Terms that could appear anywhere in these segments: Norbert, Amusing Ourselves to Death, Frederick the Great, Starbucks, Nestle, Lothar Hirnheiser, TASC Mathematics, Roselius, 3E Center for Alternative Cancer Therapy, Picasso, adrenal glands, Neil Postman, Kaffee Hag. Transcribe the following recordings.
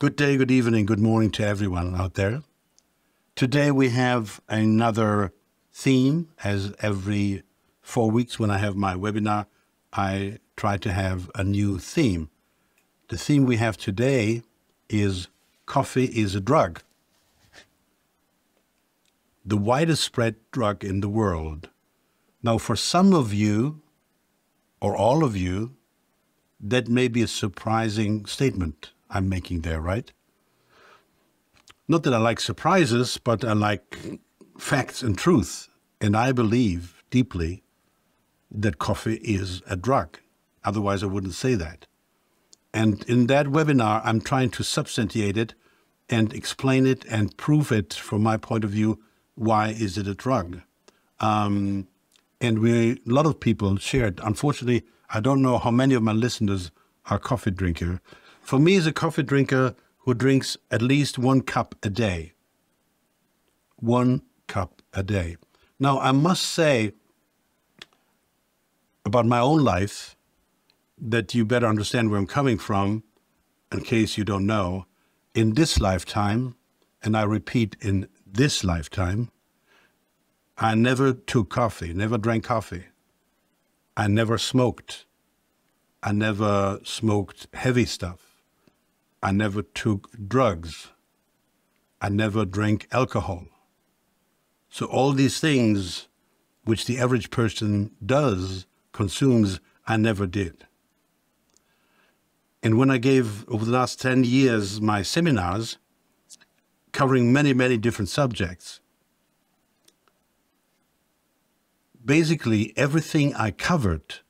Good day, good evening, good morning to everyone out there. Today we have another theme. As every 4 weeks when I have my webinar, I try to have a new theme. The theme we have today is coffee is a drug. The widest spread drug in the world. Now for some of you, or all of you, that may be a surprising statement I'm making there, right? Not that I like surprises, but I like facts and truth. And I believe deeply that coffee is a drug. Otherwise, I wouldn't say that. And in that webinar, I'm trying to substantiate it and explain it and prove it from my point of view, why is it a drug? A lot of people shared. Unfortunately, I don't know how many of my listeners are coffee drinkers. For me, as a coffee drinker who drinks at least one cup a day. One cup a day. Now, I must say about my own life that you better understand where I'm coming from, in case you don't know. In this lifetime, and I repeat, in this lifetime, I never took coffee, never drank coffee. I never smoked. I never smoked heavy stuff. I never took drugs. I never drank alcohol. So all these things which the average person does, consumes, I never did. And when I gave, over the last 10 years, my seminars, covering many, many different subjects, basically everything I covered,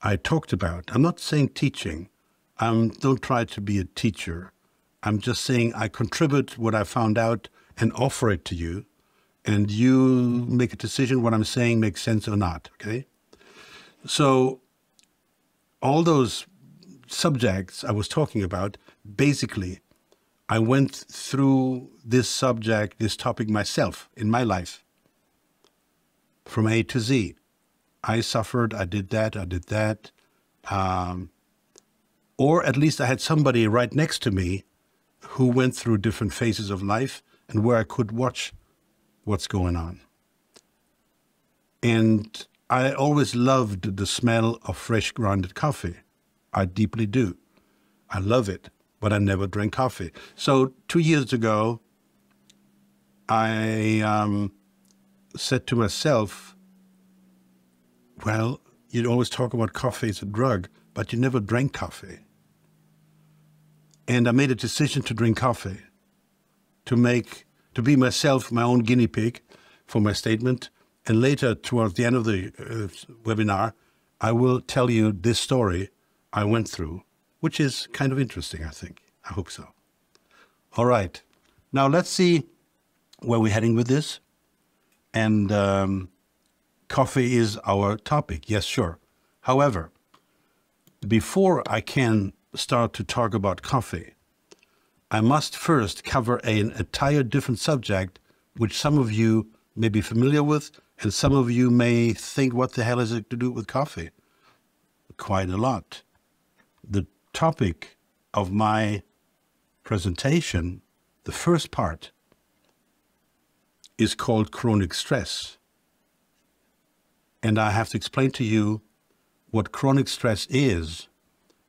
I talked about. I'm not saying teaching. I don't try to be a teacher. I'm just saying I contribute what I found out and offer it to you, and you make a decision what I'm saying makes sense or not, okay? So all those subjects I was talking about, basically, I went through this subject, this topic myself in my life, from A to Z. I suffered, I did that. Or at least I had somebody right next to me who went through different phases of life and where I could watch what's going on. And I always loved the smell of fresh grounded coffee. I deeply do. I love it, but I never drank coffee. So 2 years ago, I said to myself, well, you always talk about coffee as a drug, but you never drank coffee. And I made a decision to drink coffee, to be myself my own guinea pig for my statement. And later, towards the end of the webinar, I will tell you this story I went through, which is kind of interesting, I think. I hope so. All right. Now let's see where we're heading with this. And coffee is our topic. Yes, sure. However, before I can start to talk about coffee, I must first cover an entire different subject, which some of you may be familiar with, and some of you may think, what the hell is it to do with coffee? Quite a lot. The topic of my presentation, the first part, is called chronic stress. And I have to explain to you what chronic stress is,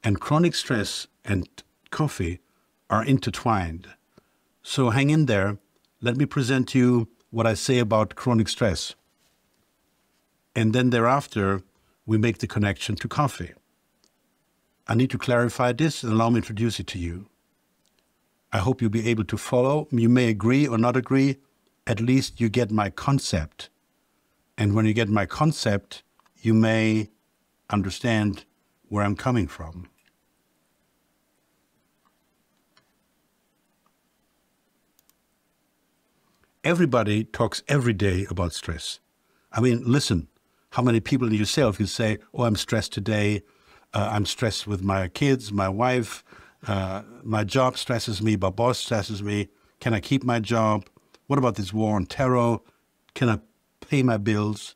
and chronic stress and coffee are intertwined. So hang in there. Let me present to you what I say about chronic stress. And then thereafter, we make the connection to coffee. I need to clarify this and allow me to introduce it to you. I hope you'll be able to follow. You may agree or not agree. At least you get my concept. And when you get my concept, you may understand where I'm coming from. Everybody talks every day about stress. I mean, listen, how many people in yourself you say, oh, I'm stressed today, I'm stressed with my kids, my wife, my job stresses me, my boss stresses me, can I keep my job? What about this war on terror? Can I pay my bills?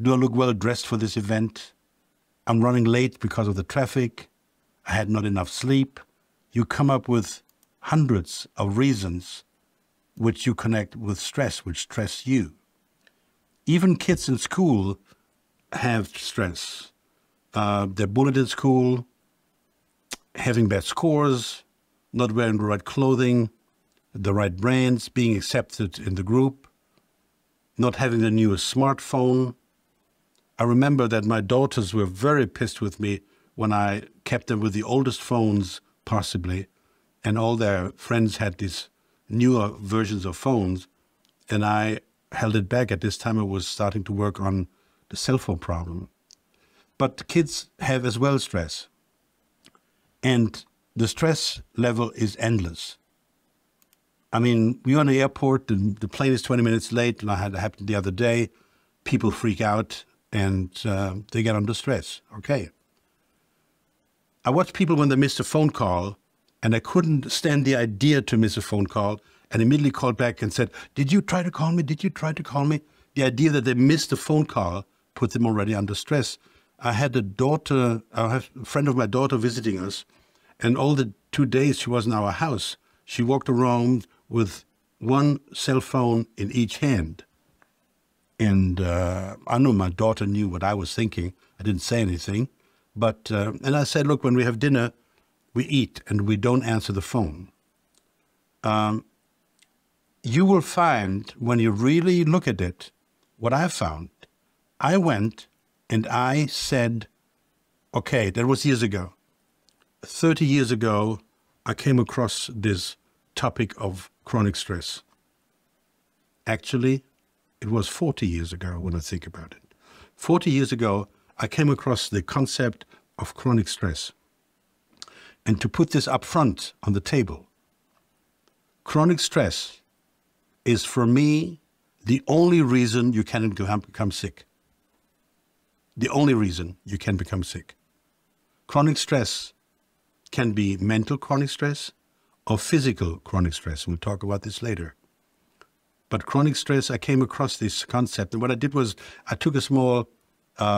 Do I look well dressed for this event? I'm running late because of the traffic. I had not enough sleep. You come up with hundreds of reasons which you connect with stress, which stress you. Even kids in school have stress. They're bullied in school, having bad scores, not wearing the right clothing, the right brands, being accepted in the group, not having the newest smartphone. I remember that my daughters were very pissed with me when I kept them with the oldest phones possibly, and all their friends had these newer versions of phones, and I held it back. At this time I was starting to work on the cell phone problem. But kids have as well stress, and the stress level is endless. I mean, we're on the airport, and the plane is 20 minutes late, and I had it happen the other day. People freak out, and they get under stress. Okay. I watched people when they missed a phone call, and I couldn't stand the idea to miss a phone call, and immediately called back and said, "Did you try to call me? Did you try to call me?" The idea that they missed a phone call put them already under stress. I had a daughter, I have a friend of my daughter visiting us, and all the 2 days she was in our house, she walked around with one cell phone in each hand. And I know my daughter knew what I was thinking. I didn't say anything. But, and I said, look, when we have dinner, we eat and we don't answer the phone. You will find, when you really look at it, what I found. I went and I said, okay, that was years ago. 30 years ago, I came across this topic of chronic stress. Actually, it was 40 years ago when I think about it. 40 years ago, I came across the concept of chronic stress. And to put this up front on the table, chronic stress is for me the only reason you can become sick. The only reason you can become sick. Chronic stress can be mental chronic stress or physical chronic stress. We'll talk about this later. But chronic stress, I came across this concept. And what I did was I took a small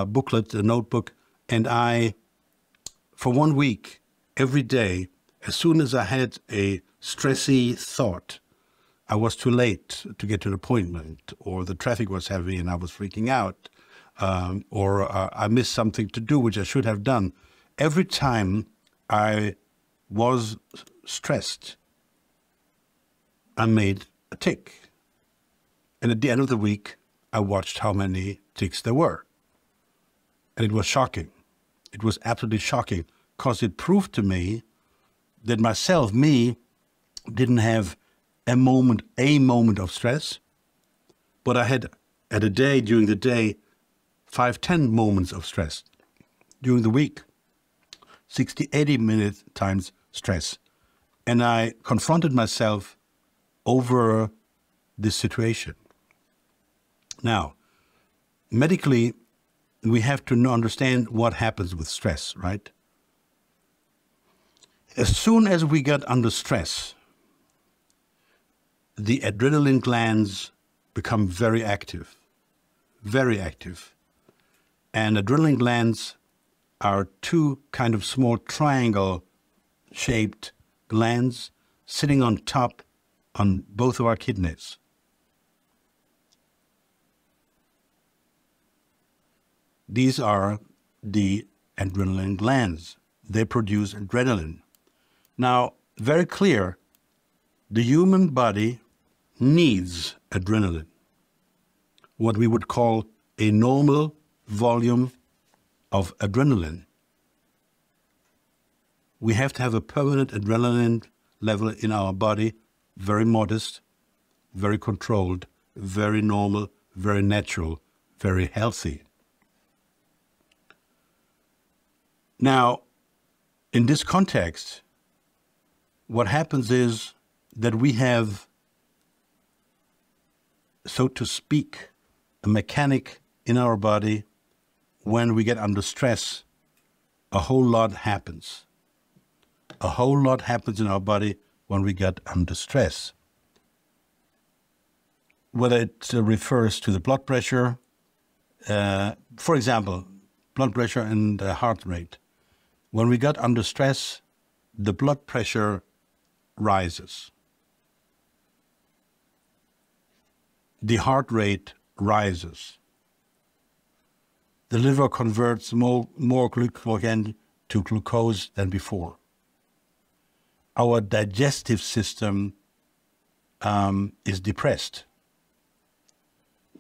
booklet, a notebook, and I, for 1 week, every day, as soon as I had a stressy thought, I was too late to get to an appointment, or the traffic was heavy and I was freaking out, or I missed something to do, which I should have done. Every time I was stressed, I made a tick. And at the end of the week, I watched how many ticks there were. And it was shocking. It was absolutely shocking, because it proved to me that me, didn't have a moment of stress, but I had, at a day, during the day, 5-10 moments of stress. During the week, 60-80 minute times stress. And I confronted myself over this situation. Now, medically, we have to understand what happens with stress, right? As soon as we get under stress, the adrenaline glands become very active, very active. And adrenaline glands are two kind of small triangle-shaped glands sitting on top on both of our kidneys. These are the adrenaline glands. They produce adrenaline. Now, very clear, the human body needs adrenaline, what we would call a normal volume of adrenaline. We have to have a permanent adrenaline level in our body, very modest, very controlled, very normal, very natural, very healthy. Now, in this context, what happens is that we have, so to speak, a mechanic in our body. When we get under stress, a whole lot happens. A whole lot happens in our body when we get under stress. Whether it refers to the blood pressure, for example, blood pressure and heart rate. When we got under stress, the blood pressure rises. The heart rate rises. The liver converts more glycogen to glucose than before. Our digestive system is depressed.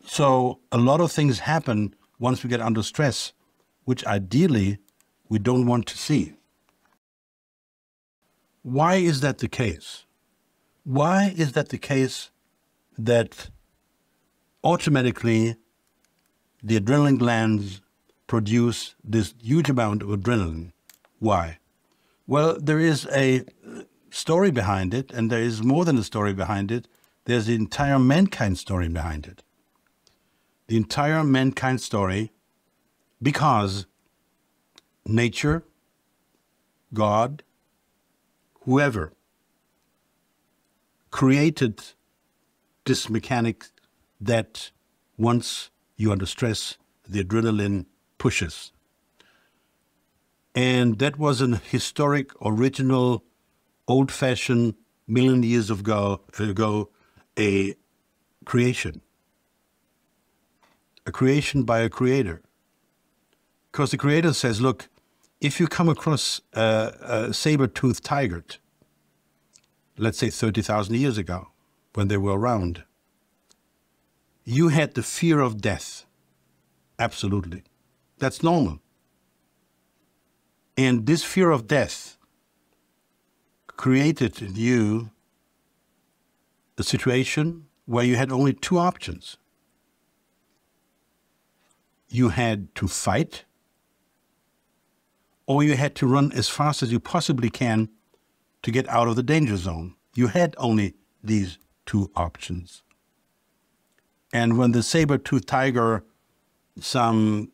So a lot of things happen once we get under stress, which ideally we don't want to see. Why is that the case? Why is that the case that automatically the adrenaline glands produce this huge amount of adrenaline? Why? Well, there is a story behind it, and there is more than a story behind it. There's the entire mankind story behind it. The entire mankind story, because nature, God, whoever created this mechanic that once you're under stress, the adrenaline pushes. And that was an historic, original, old-fashioned, million years ago, a creation. A creation by a creator. Because the creator says, look, if you come across a saber-toothed tiger, let's say 30,000 years ago, when they were around, you had the fear of death. Absolutely. That's normal. And this fear of death created in you a situation where you had only two options. You had to fight, or you had to run as fast as you possibly can to get out of the danger zone. You had only these two options. And when the saber-toothed tiger, some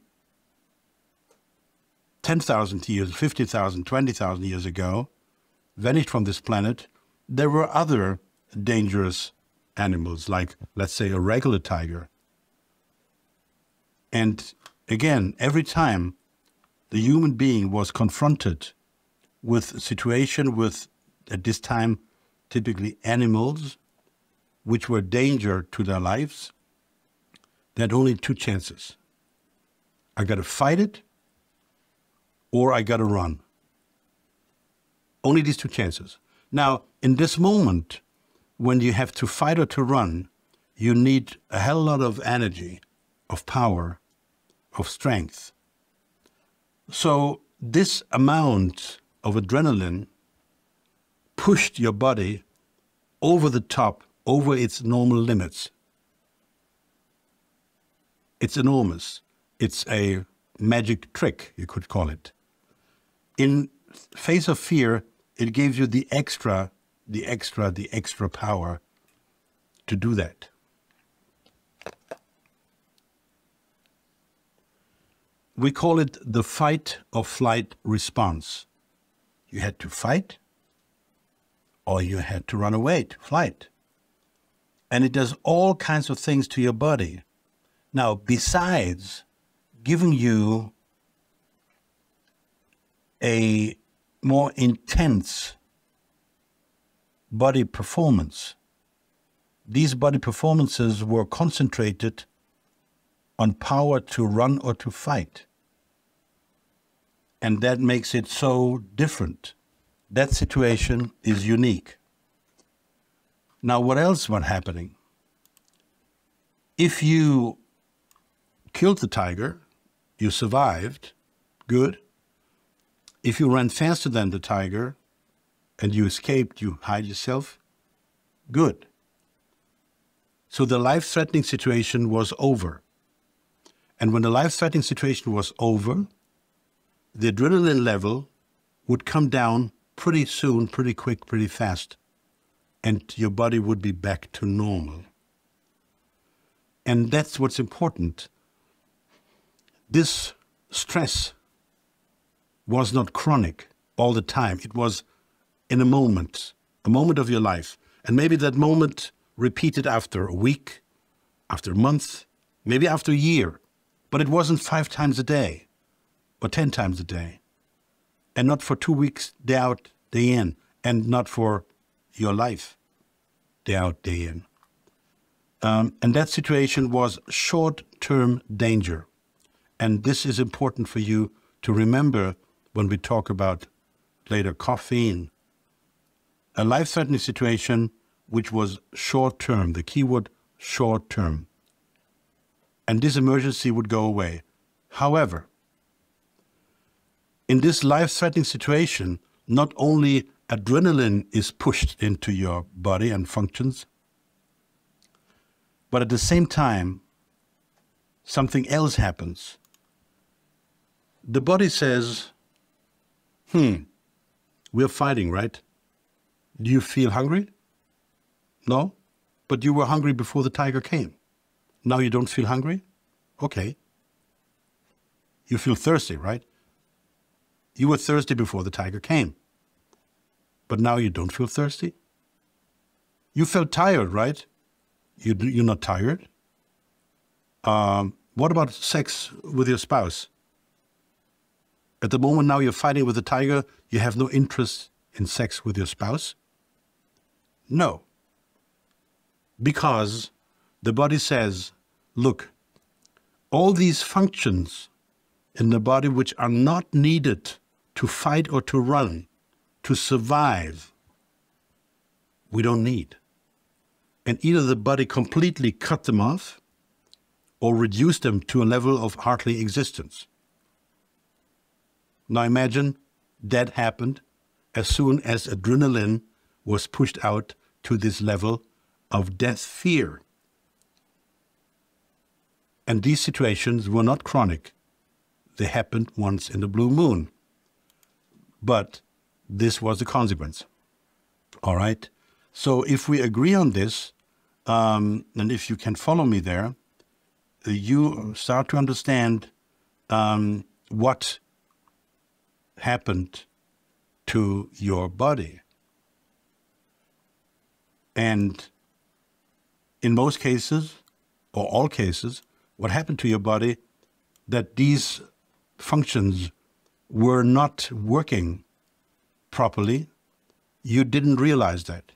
10,000 years, 50,000, 20,000 years ago, vanished from this planet, there were other dangerous animals, like, let's say, a regular tiger. And again, every time the human being was confronted with a situation with, at this time, typically animals, which were danger to their lives, they had only two chances. I got to fight it, or I got to run. Only these two chances. Now, in this moment, when you have to fight or to run, you need a hell lot of energy, of power, of strength. So this amount of adrenaline pushed your body over the top, over its normal limits. It's enormous. It's a magic trick, you could call it. In face of fear, it gives you the extra power to do that. We call it the fight or flight response. You had to fight, or you had to run away, to flight. And it does all kinds of things to your body. Now, besides giving you a more intense body performance, these body performances were concentrated on power to run or to fight. And that makes it so different. That situation is unique. Now, what else was happening? If you killed the tiger, you survived, good. If you ran faster than the tiger and you escaped, you hide yourself, good. So the life-threatening situation was over. And when the life-threatening situation was over, the adrenaline level would come down pretty soon, pretty quick, pretty fast, and your body would be back to normal. And that's what's important. This stress was not chronic all the time. It was in a moment of your life. And maybe that moment repeated after a week, after a month, maybe after a year. But it wasn't 5 times a day or 10 times a day, and not for 2 weeks, day out, day in, and not for your life day out, day in. And that situation was short-term danger. And this is important for you to remember when we talk about later caffeine. A life-threatening situation which was short-term, the keyword short-term. And this emergency would go away. However, in this life-threatening situation, not only adrenaline is pushed into your body and functions, but at the same time, something else happens. The body says, we're fighting, right? Do you feel hungry? No, but you were hungry before the tiger came. Now you don't feel hungry? Okay. You feel thirsty, right? You were thirsty before the tiger came, but now you don't feel thirsty? You felt tired, right? You're not tired? What about sex with your spouse? At the moment now you're fighting with the tiger, you have no interest in sex with your spouse? No, because the body says, look, all these functions in the body which are not needed to fight or to run, to survive, we don't need. And either the body completely cut them off or reduce them to a level of hardly existence. Now imagine that happened as soon as adrenaline was pushed out to this level of death fear. And these situations were not chronic. They happened once in the blue moon. But this was the consequence. All right? So if we agree on this, and if you can follow me there, you start to understand what happened to your body. And in most cases, or all cases, what happened to your body, that these functions were not working properly, you didn't realize that.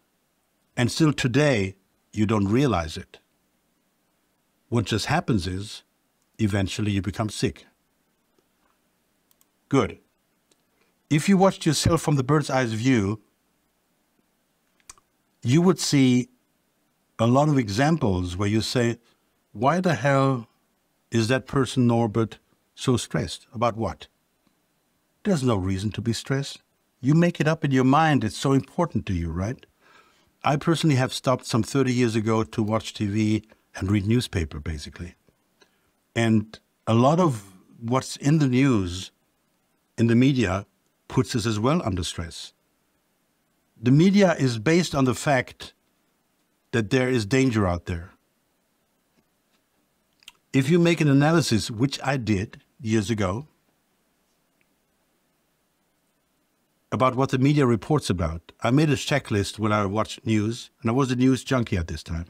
And still today, you don't realize it. What just happens is, eventually you become sick. Good. If you watched yourself from the bird's eye view, you would see a lot of examples where you say, why the hell is that person, Norbert, so stressed? About what? There's no reason to be stressed. You make it up in your mind. It's so important to you, right? I personally have stopped some 30 years ago to watch TV and read newspaper, basically. And a lot of what's in the news, in the media, puts us as well under stress. The media is based on the fact that there is danger out there. If you make an analysis, which I did years ago, about what the media reports about, I made a checklist when I watched news, and I was a news junkie at this time,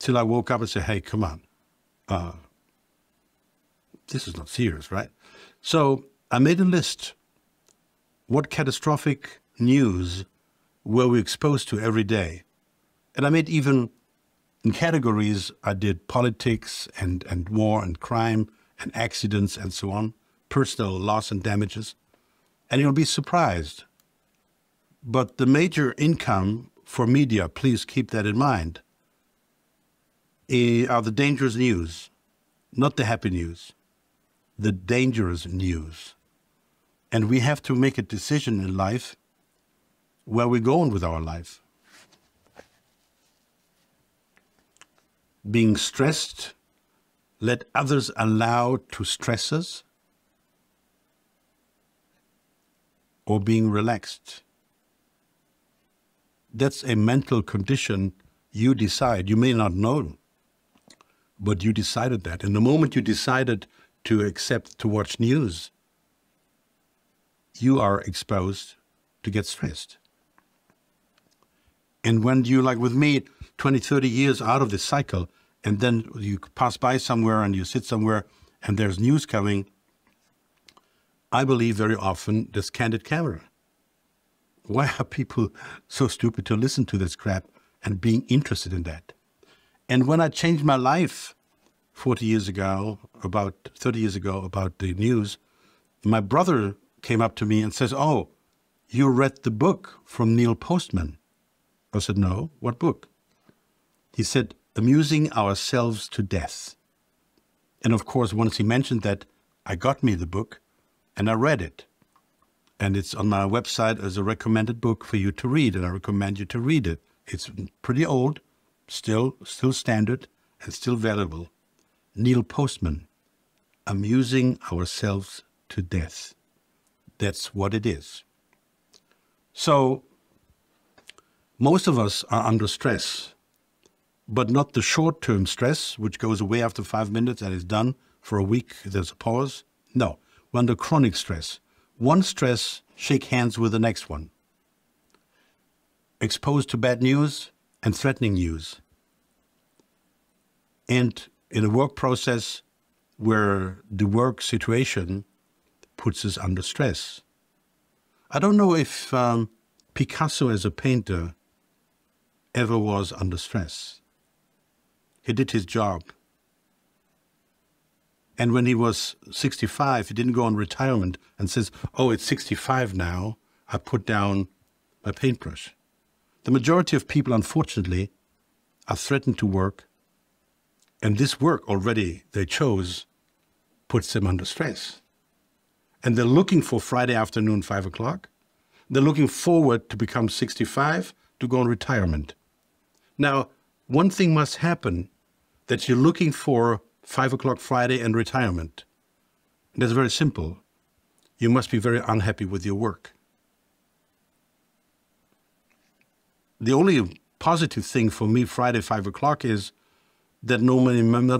till I woke up and said, hey, come on, this is not serious, right? So I made a list. What catastrophic news were we exposed to every day? And I made even in categories. I did politics and war and crime and accidents and so on, personal loss and damages. And you'll be surprised. But the major income for media, please keep that in mind, are the dangerous news, not the happy news, the dangerous news. And we have to make a decision in life where we're going with our life. Being stressed, let others allow to stress us, or being relaxed. That's a mental condition you decide. You may not know, but you decided that. And the moment you decided to accept to watch news, you are exposed to get stressed. And when you, like with me, 20, 30 years out of this cycle, and then you pass by somewhere and you sit somewhere and there's news coming, I believe very often this candid camera why are people so stupid to listen to this crap and being interested in that? And when I changed my life 40 years ago, about 30 years ago, about the news, my brother came up to me and says, "Oh, you read the book from Neil Postman." I said, "No, what book?" He said, "Amusing Ourselves to Death." And of course, once he mentioned that, I got me the book and I read it. And it's on my website as a recommended book for you to read, and I recommend you to read it. It's pretty old, still standard, and still valuable. Neil Postman, Amusing Ourselves to Death. That's what it is. So most of us are under stress, but not the short-term stress, which goes away after 5 minutes and is done for a week, there's a pause. No, we're under chronic stress. One stress, shake hands with the next one. Exposed to bad news and threatening news. And in a work process where the work situation puts us under stress. I don't know if Picasso as a painter ever was under stress. He did his job. And when he was 65, he didn't go on retirement and says, "Oh, it's 65 now, I put down my paintbrush." The majority of people, unfortunately, are threatened to work. And this work already they chose puts them under stress. And they're looking for Friday afternoon, 5 o'clock. They're looking forward to become 65, to go on retirement. Now, one thing must happen, that you're looking for 5 o'clock Friday and retirement. And that's very simple. You must be very unhappy with your work. The only positive thing for me Friday, 5 o'clock, is that not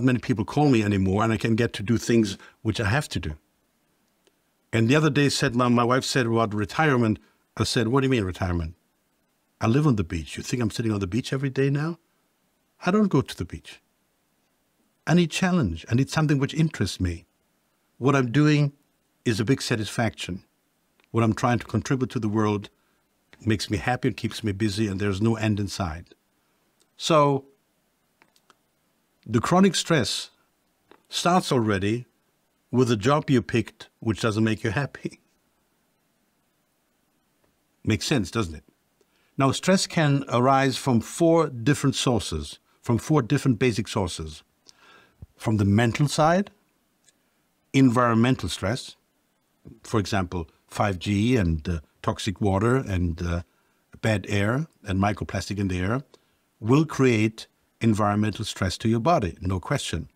many people call me anymore, and I can get to do things which I have to do. And the other day said, my wife said about retirement, I said, "What do you mean retirement? I live on the beach. You think I'm sitting on the beach every day now? I don't go to the beach. I need challenge. I need something which interests me. What I'm doing is a big satisfaction. What I'm trying to contribute to the world makes me happy and keeps me busy, and there's no end in sight." So the chronic stress starts already with a job you picked which doesn't make you happy. Makes sense, doesn't it? Now, stress can arise from 4 different sources, from 4 different basic sources. From the mental side, environmental stress, for example, 5G and toxic water and bad air and microplastic in the air will create environmental stress to your body, no question.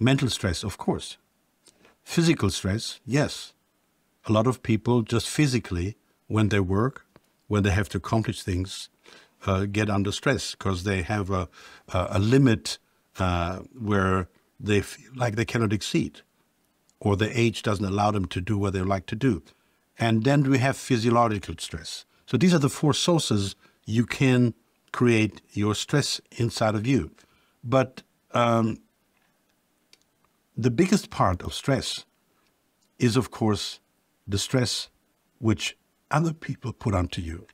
Mental stress, of course. Physical stress, yes. A lot of people just physically, when they work, when they have to accomplish things, get under stress because they have a limit where they feel like they cannot exceed, or their age doesn't allow them to do what they like to do. And then we have physiological stress. So these are the 4 sources you can create your stress inside of you. But the biggest part of stress is, of course, the stress which other people put onto you.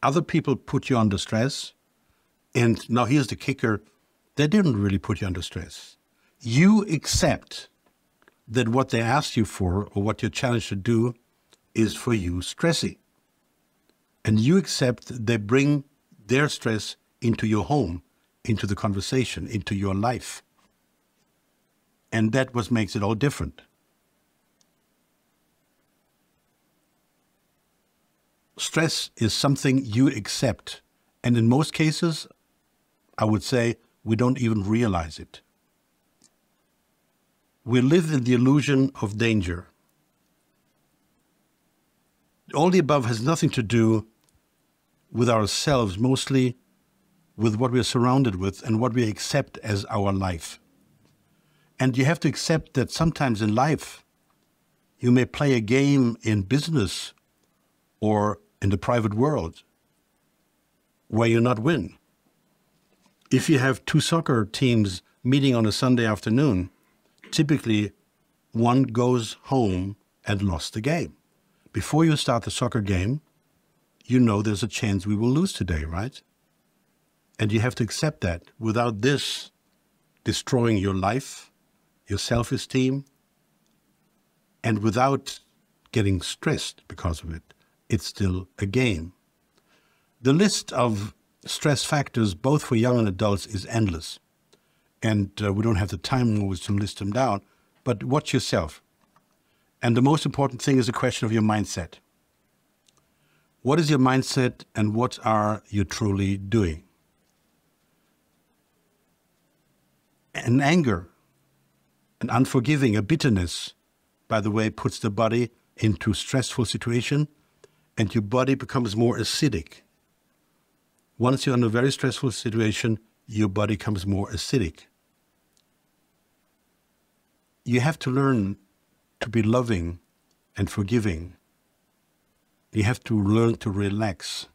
Other people put you under stress, and now here's the kicker, they didn't really put you under stress. You accept that what they ask you for or what you're challenged to do is for you stressy. And you accept they bring their stress into your home, into the conversation, into your life. And that what makes it all different. Stress is something you accept. And in most cases, I would say, we don't even realize it. We live in the illusion of danger. All the above has nothing to do with ourselves, mostly with what we are surrounded with and what we accept as our life. And you have to accept that sometimes in life, you may play a game in business or in the private world where you not win. If you have 2 soccer teams meeting on a Sunday afternoon, typically one goes home and lost the game. Before you start the soccer game, you know there's a chance we will lose today, right? And you have to accept that without this destroying your life, your self-esteem, and without getting stressed because of it. It's still a game. The list of stress factors, both for young and adults, is endless. And we don't have the time always to list them down, but watch yourself. And the most important thing is a question of your mindset. What is your mindset and what are you truly doing? An anger, an unforgiving, a bitterness, by the way, puts the body into a stressful situation and your body becomes more acidic. Once you're in a very stressful situation, your body becomes more acidic. You have to learn to be loving and forgiving. You have to learn to relax.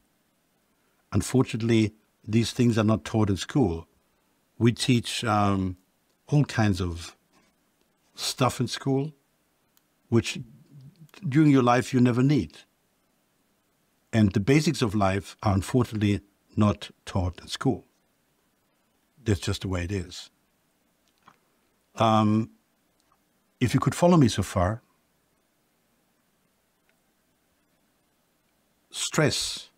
Unfortunately, these things are not taught in school. We teach all kinds of stuff in school, which during your life you never need. And the basics of life are unfortunately not taught in school. That's just the way it is. If you could follow me so far, stress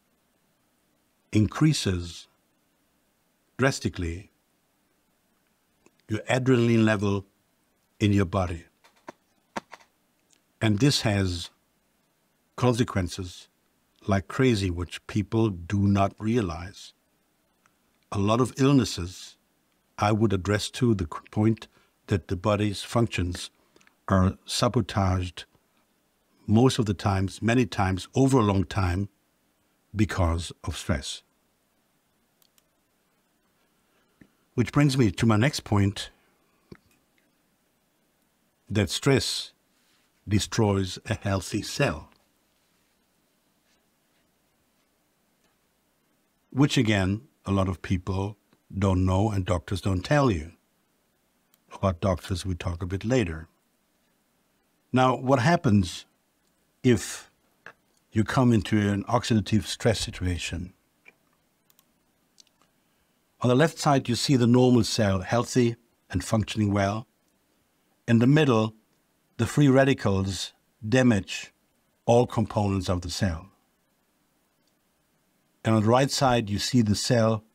increases drastically your adrenaline level in your body. And this has consequences like crazy, which people do not realize. A lot of illnesses I would address to the point that the body's functions are sabotaged most of the times, many times, over a long time because of stress. Which brings me to my next point, that stress destroys a healthy cell. Which again, a lot of people don't know and doctors don't tell you. About doctors we talk a bit later. Now, what happens if you come into an oxidative stress situation? On the left side, you see the normal cell, healthy and functioning well. In the middle, the free radicals damage all components of the cell. And on the right side, you see the cell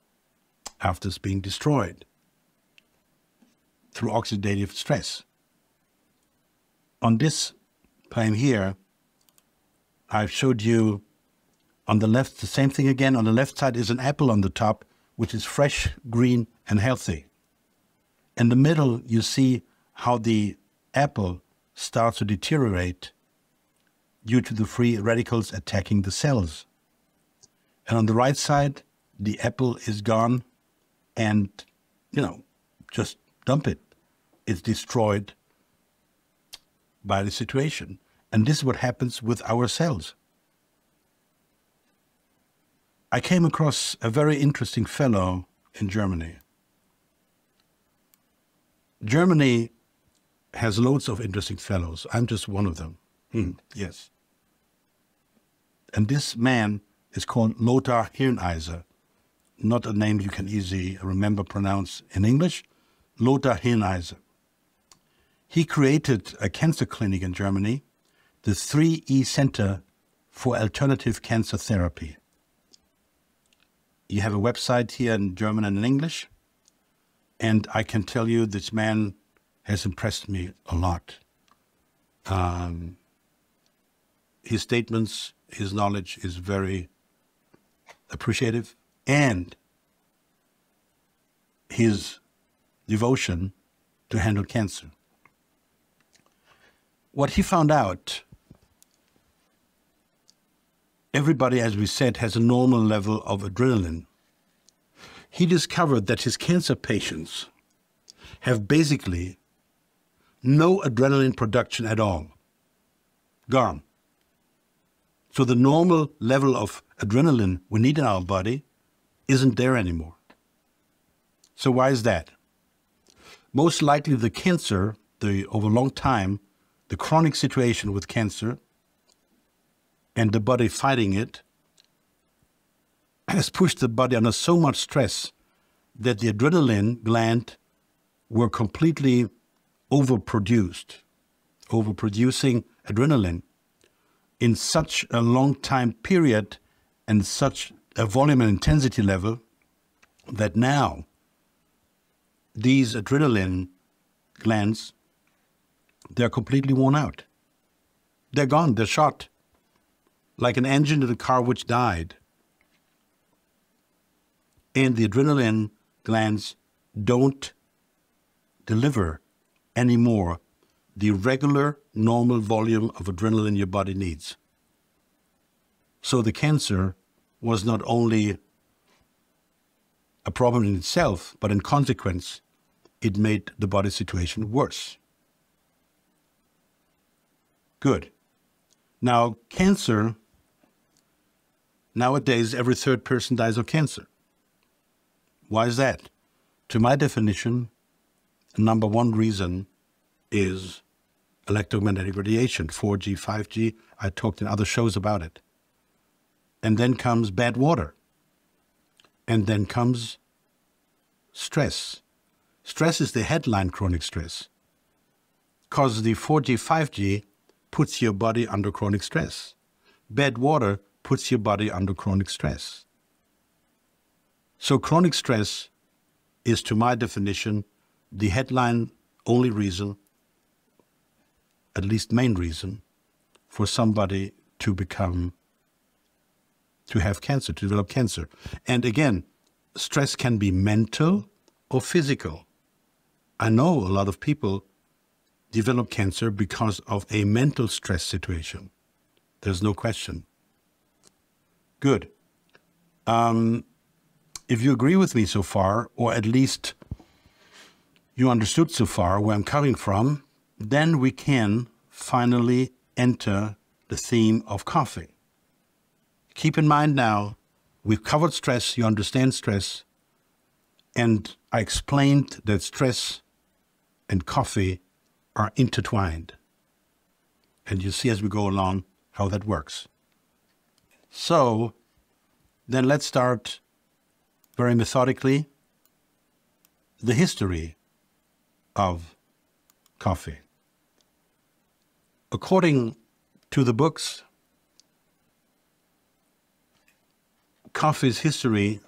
after it's being destroyed through oxidative stress. On this plane here, I've showed you on the left, the same thing again. On the left side is an apple on the top, which is fresh, green, and healthy. In the middle, you see how the apple starts to deteriorate due to the free radicals attacking the cells. And on the right side, the apple is gone and, you know, just dump it. It's destroyed by the situation. And this is what happens with our cells. I came across a very interesting fellow in Germany. Germany has loads of interesting fellows. I'm just one of them. Yes. And this man is called Lothar Hirnheiser. Not a name you can easily remember, pronounce in English. Lothar Hirnheiser. He created a cancer clinic in Germany, the 3E Center for Alternative Cancer Therapy. You have a website here in German and in English, and I can tell you this man has impressed me a lot. His statements, his knowledge is very appreciative, and his devotion to handle cancer. What he found out, everybody, as we said, has a normal level of adrenaline. He discovered that his cancer patients have basically no adrenaline production at all. Gone. So the normal level of adrenaline we need in our body isn't there anymore. So why is that? most likely the cancer, over a long time, the chronic situation with cancer and the body fighting it has pushed the body under so much stress that the adrenaline gland were completely overproducing adrenaline in such a long time period and such a volume and intensity level that now these adrenaline glands, they're completely worn out. They're gone, they're shot. Like an engine in a car which died. And the adrenaline glands don't deliver anymore the regular, normal volume of adrenaline your body needs. So the cancer was not only a problem in itself, but in consequence, it made the body's situation worse. Good. Now, cancer, nowadays, every third person dies of cancer. Why is that? To my definition, number one reason is electromagnetic radiation, 4G, 5G. I talked in other shows about it. And then comes bad water. And then comes stress. Stress is the headline, chronic stress. Because the 4G, 5G puts your body under chronic stress. Bad water puts your body under chronic stress. So chronic stress is, to my definition, the headline only reason, at least main reason, for somebody to develop cancer. And again, stress can be mental or physical. I know a lot of people develop cancer because of a mental stress situation. There's no question. Good. If you agree with me so far, or at least you understood so far where I'm coming from, then we can finally enter the theme of coffee. Keep in mind now, we've covered stress, you understand stress, and I explained that stress and coffee are intertwined. And you see as we go along how that works. So then let's start very methodically the history of coffee. According to the books, coffee's history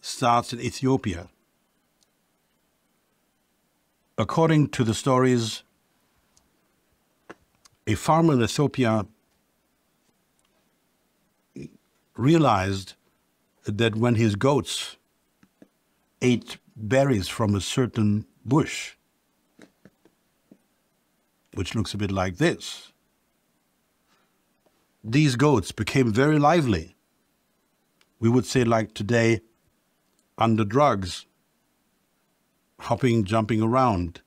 starts in Ethiopia. According to the stories, a farmer in Ethiopia realized that when his goats ate berries from a certain bush, which looks a bit like this, these goats became very lively. We would say like today, under drugs, hopping, jumping around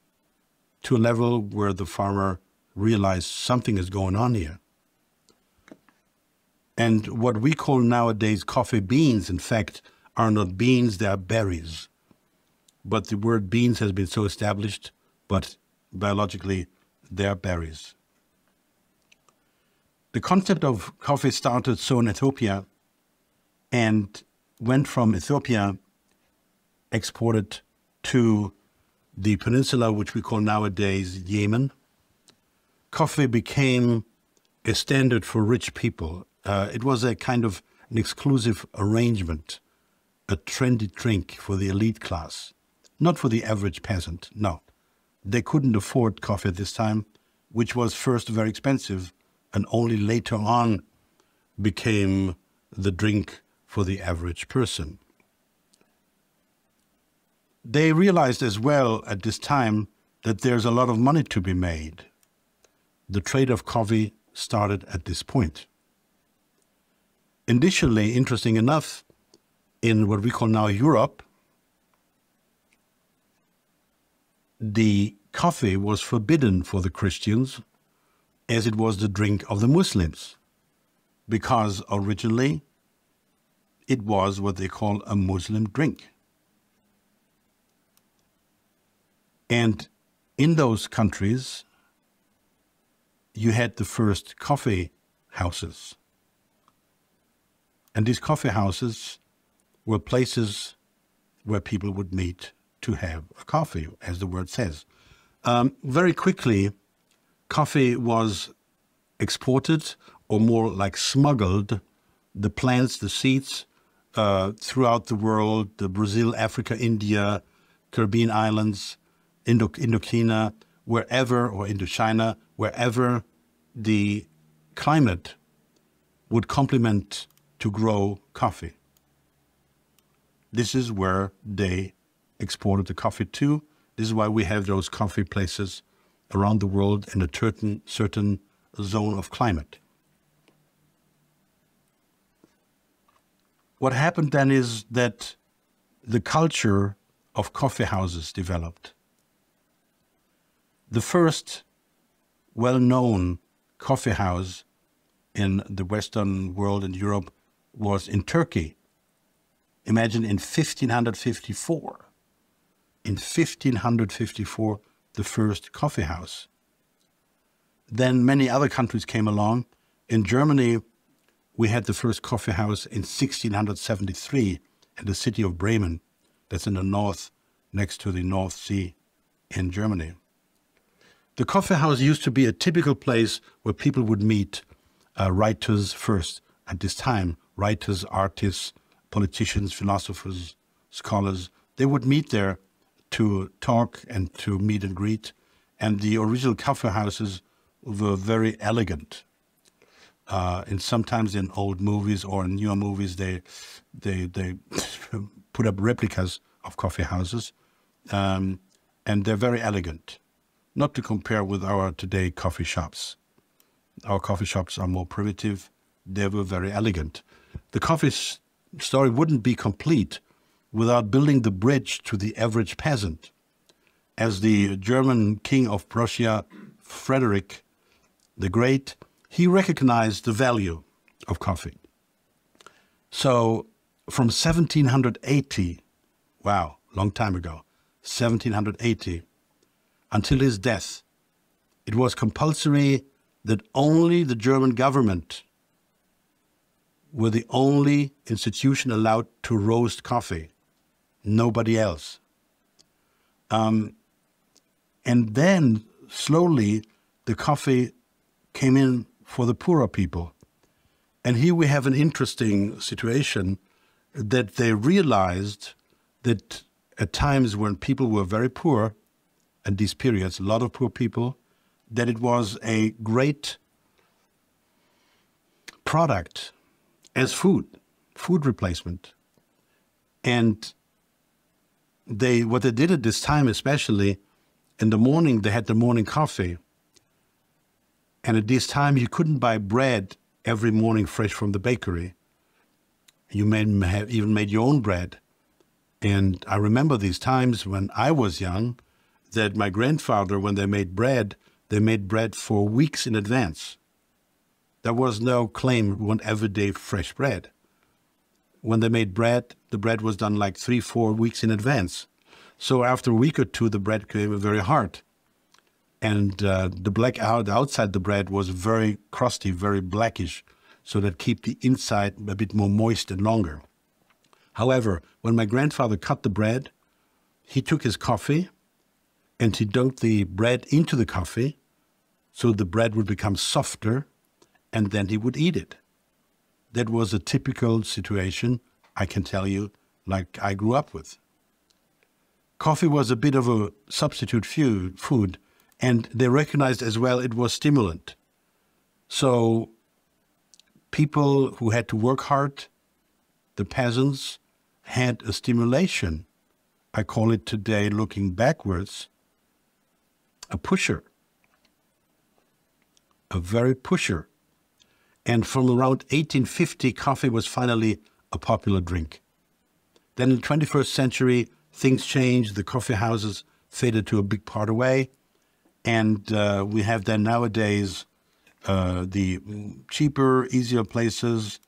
to a level where the farmer realized something is going on here. And what we call nowadays coffee beans, in fact, are not beans, they are berries. But the word beans has been so established, but biologically, they are berries. The concept of coffee started so in Ethiopia and went from Ethiopia, exported to the peninsula, which we call nowadays Yemen. Coffee became a standard for rich people. It was a kind of an exclusive arrangement, a trendy drink for the elite class, not for the average peasant, no. They couldn't afford coffee at this time, which was first very expensive and only later on became the drink for the average person. They realized as well at this time that there's a lot of money to be made. The trade of coffee started at this point. Initially, interesting enough, in what we call now Europe, the coffee was forbidden for the Christians as it was the drink of the Muslims, because originally it was what they call a Muslim drink. And in those countries, you had the first coffee houses. And these coffee houses were places where people would meet to have a coffee, as the word says. Very quickly, coffee was exported, or more like smuggled, the plants, the seeds, throughout the world, the Brazil, Africa, India, Caribbean Islands, Indochina, wherever, or Indochina, wherever the climate would complement to grow coffee. This is where they exported the coffee to. This is why we have those coffee places around the world in a certain zone of climate. What happened then is that the culture of coffee houses developed. The first well-known coffee house in the Western world and Europe was in Turkey. Imagine in 1554. In 1554, the first coffee house. Then many other countries came along. In Germany, we had the first coffee house in 1673 in the city of Bremen. That's in the north, next to the North Sea in Germany. The coffee house used to be a typical place where people would meet writers first. At this time, writers, artists, politicians, philosophers, scholars, they would meet there to talk and to meet and greet. And the original coffee houses were very elegant. And sometimes in old movies or in newer movies, they put up replicas of coffee houses, and they're very elegant. Not to compare with our today coffee shops. Our coffee shops are more primitive. They were very elegant. The coffee story wouldn't be complete without building the bridge to the average peasant. As the German king of Prussia, Frederick the Great, he recognized the value of coffee. So from 1780, wow, long time ago, 1780, until his death, it was compulsory that only the German government were the only institution allowed to roast coffee, nobody else. And then slowly the coffee came in for the poorer people. And here we have an interesting situation that they realized that at times when people were very poor, at these periods, a lot of poor people, that it was a great product as food replacement. And what they did at this time, especially in the morning, they had the morning coffee. And at this time, you couldn't buy bread every morning fresh from the bakery. You may have even made your own bread. And I remember these times when I was young, that my grandfather, when they made bread for weeks in advance. There was no claim we want every day fresh bread. When they made bread, the bread was done like 3-4 weeks in advance. So after a week or two, the bread became very hard. And the black outside the bread was very crusty, very blackish, so that keep the inside a bit more moist and longer. However, when my grandfather cut the bread, he took his coffee and he dunked the bread into the coffee so the bread would become softer, and then he would eat it. That was a typical situation, I can tell you, like I grew up with. Coffee was a bit of a substitute food, and they recognized as well it was stimulant. So people who had to work hard, the peasants, had a stimulation. I call it today, looking backwards, a pusher, a very pusher. And from around 1850, coffee was finally a popular drink. Then in the 21st century, things changed. The coffee houses faded to a big part away. And we have then nowadays the cheaper, easier places,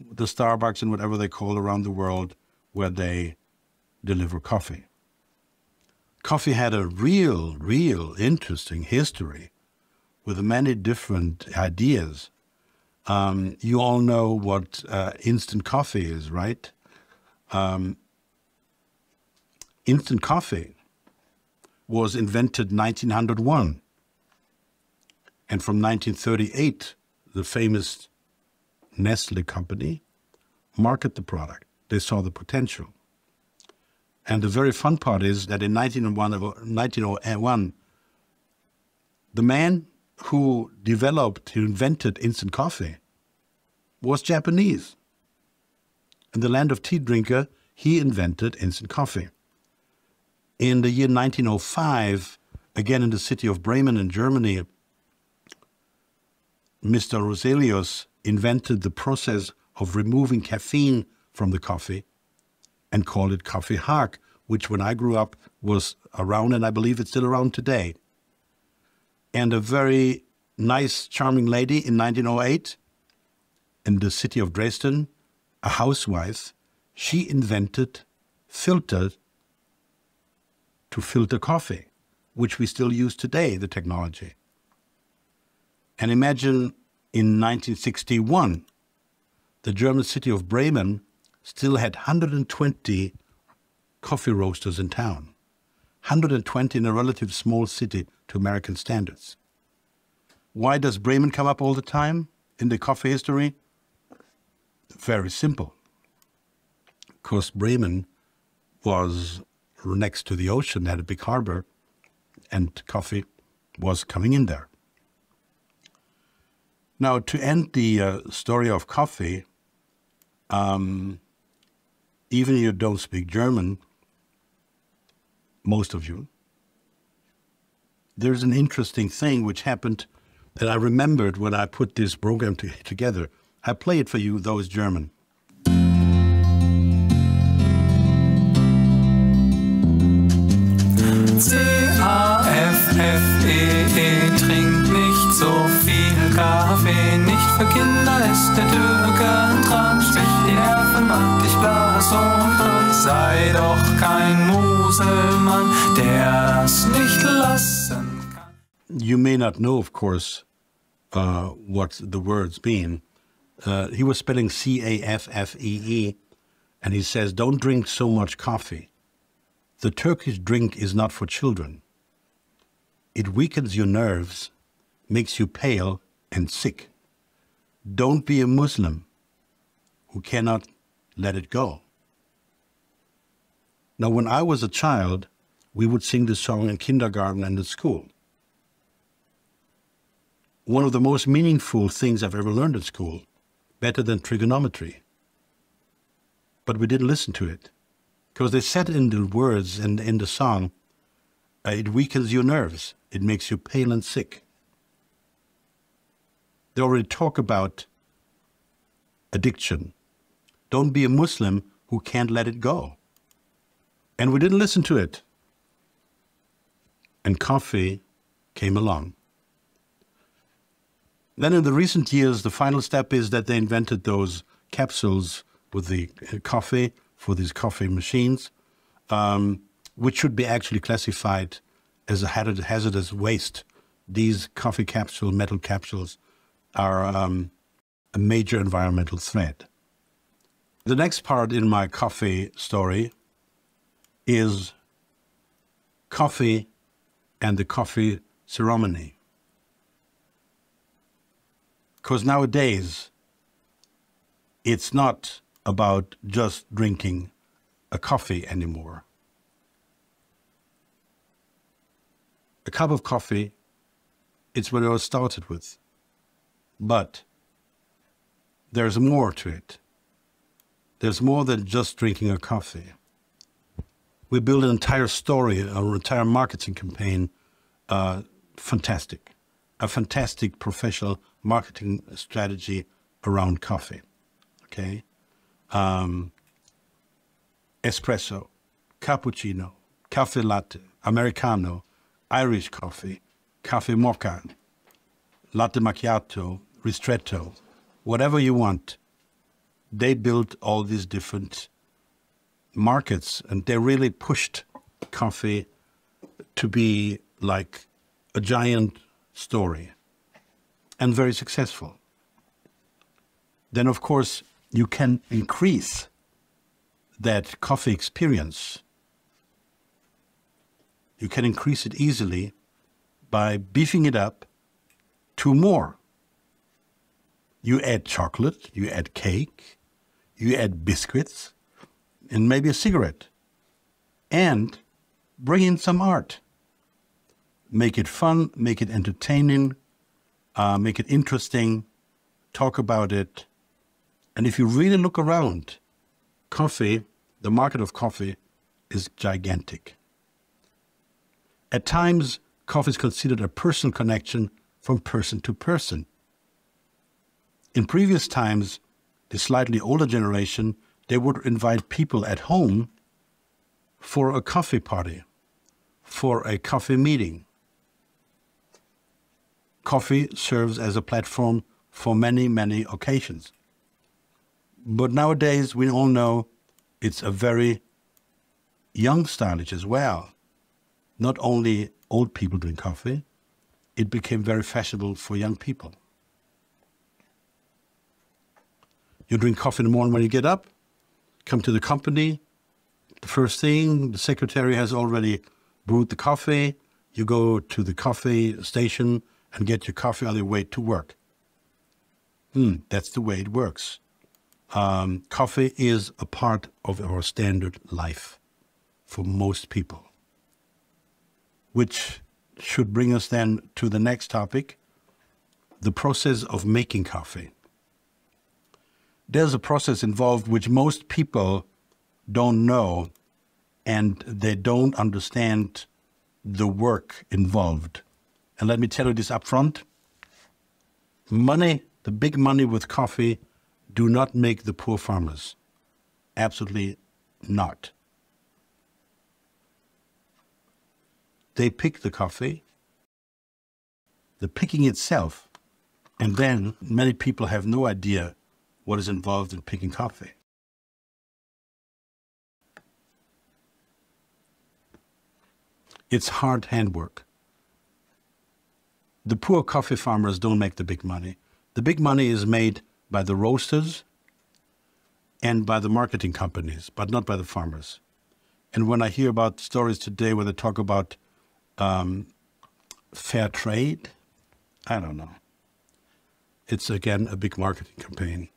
the Starbucks and whatever they call around the world, where they deliver coffee. Coffee had a real interesting history with many different ideas. You all know what instant coffee is, right? Instant coffee was invented 1901. And from 1938, the famous Nestle company marketed the product. They saw the potential. And the very fun part is that in 1901, the man who invented instant coffee was Japanese. In the land of tea drinker, he invented instant coffee. In the year 1905, again in the city of Bremen in Germany, Mr. Roselius invented the process of removing caffeine from the coffee and called it Kaffee Hag, which when I grew up was around, and I believe it's still around today. And a very nice, charming lady in 1908 in the city of Dresden, a housewife, she invented filters to filter coffee, which we still use today, the technology. And imagine in 1961, the German city of Bremen still had 120 coffee roasters in town, 120 in a relative small city to American standards. Why does Bremen come up all the time in the coffee history? Very simple. Because Bremen was next to the ocean, had a big harbor, and coffee was coming in there. Now, to end the story of coffee, even if you don't speak German, most of you, there's an interesting thing which happened that I remembered when I put this program together. I play it for you, though it's German. C-A-F-F-E-E, trink nicht so viel Kaffee, nicht für Kinder ist der Türken dran, sprich die Nerven, mach dich blass und dran. Sei doch kein Muselmann, der das nicht lassen kann. You may not know, of course, what the words mean. He was spelling C-A-F-F-E-E, and he says, don't drink so much coffee. The Turkish drink is not for children. It weakens your nerves, makes you pale and sick. Don't be a Muslim who cannot let it go. Now, when I was a child, we would sing this song in kindergarten and in school. One of the most meaningful things I've ever learned in school, better than trigonometry. But we didn't listen to it because they said in the words and in the song, it weakens your nerves. It makes you pale and sick. They already talk about addiction. Don't be a Muslim who can't let it go. And we didn't listen to it. And coffee came along. Then in the recent years, the final step is that they invented those capsules with the coffee for these coffee machines, which should be actually classified as a hazardous waste. These coffee capsule, metal capsules, are a major environmental threat. The next part in my coffee story is coffee and the coffee ceremony. Because nowadays, it's not about just drinking a coffee anymore. A cup of coffee, it's what I was started with. But there's more to it. There's more than just drinking a coffee. We build an entire story, an entire marketing campaign. Fantastic. A fantastic professional marketing strategy around coffee. Okay? Espresso, cappuccino, cafe latte, Americano, Irish coffee, cafe mocha, latte macchiato, ristretto, whatever you want. They built all these different markets, and they really pushed coffee to be like a giant story and very successful, then of course you can increase that coffee experience. You can increase it easily by beefing it up to more. You add chocolate, you add cake, you add biscuits, and maybe a cigarette, and bring in some art. Make it fun, make it entertaining, make it interesting, talk about it. And if you really look around, coffee, the market of coffee is gigantic. At times, coffee is considered a personal connection from person to person. In previous times, the slightly older generation, they would invite people at home for a coffee party, for a coffee meeting. Coffee serves as a platform for many, many occasions. But nowadays, we all know it's a very young stylage as well. Not only old people drink coffee, it became very fashionable for young people. You drink coffee in the morning when you get up, come to the company, the first thing, the secretary has already brewed the coffee, you go to the coffee station and get your coffee on your way to work. That's the way it works. Coffee is a part of our standard life for most people. Which should bring us then to the next topic, the process of making coffee. There's a process involved which most people don't know, and they don't understand the work involved. And let me tell you this up front. Money, the big money with coffee, do not make the poor farmers. Absolutely not. They pick the coffee, the picking itself, and then many people have no idea what is involved in picking coffee. It's hard handwork. The poor coffee farmers don't make the big money. The big money is made by the roasters and by the marketing companies, but not by the farmers. And when I hear about stories today where they talk about fair trade, I don't know. It's again a big marketing campaign.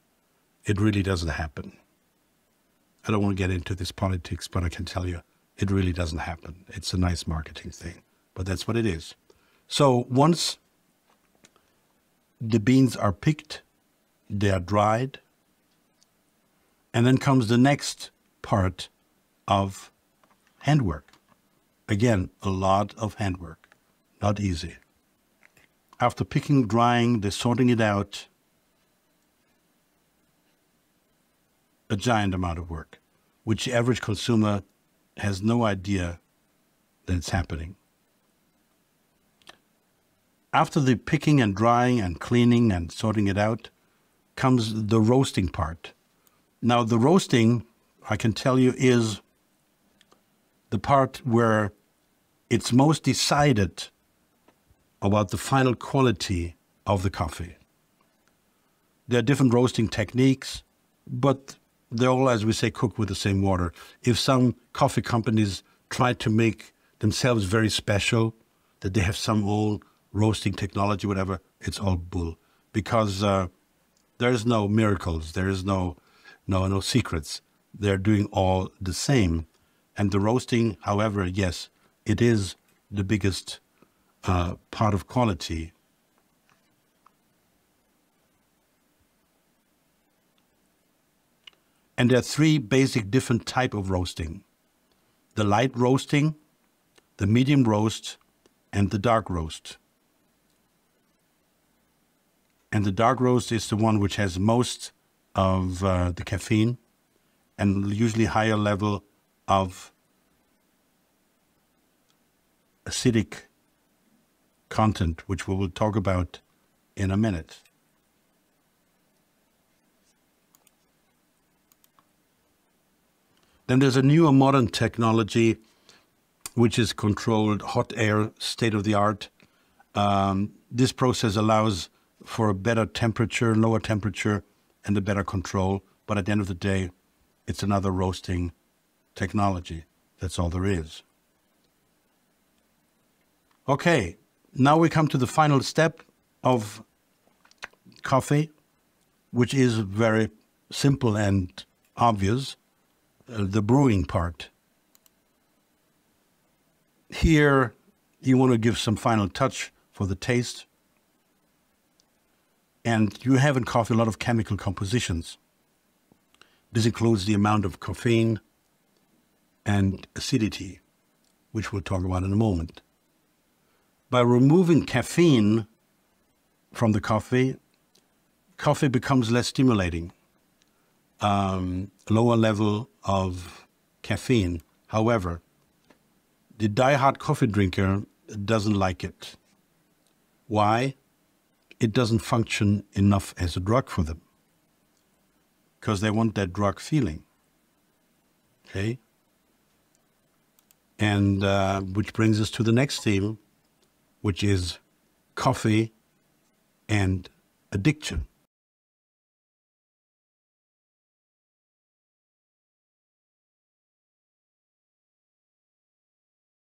It really doesn't happen. I don't want to get into this politics, but I can tell you it really doesn't happen. It's a nice marketing thing, but that's what it is. So once the beans are picked, they are dried, and then comes the next part of handwork. Again, a lot of handwork, not easy. After picking, drying, they're sorting it out. A giant amount of work, which the average consumer has no idea that it's happening. After the picking and drying and cleaning and sorting it out, comes the roasting part. Now the roasting, I can tell you, is the part where it's most decided about the final quality of the coffee. There are different roasting techniques, but they all, as we say, cook with the same water. If some coffee companies try to make themselves very special, that they have some old roasting technology, whatever, it's all bull. Because there is no miracles, there is no secrets. They're doing all the same. And the roasting, however, yes, it is the biggest part of quality. And there are three basic different types of roasting. The light roasting, the medium roast, and the dark roast. And the dark roast is the one which has most of the caffeine and usually higher level of acidic content, which we will talk about in a minute. Then there's a newer modern technology which is controlled hot air, state-of-the-art. This process allows for a better temperature, lower temperature, and a better control. But at the end of the day, it's another roasting technology. That's all there is. Okay, now we come to the final step of coffee, which is very simple and obvious, the brewing part. Here, you want to give some final touch for the taste. And you have in coffee a lot of chemical compositions. This includes the amount of caffeine and acidity, which we'll talk about in a moment. By removing caffeine from the coffee, coffee becomes less stimulating. Lower level of caffeine. However, the die-hard coffee drinker doesn't like it. Why? It doesn't function enough as a drug for them, because they want that drug feeling, okay? And which brings us to the next theme, which is coffee and addiction.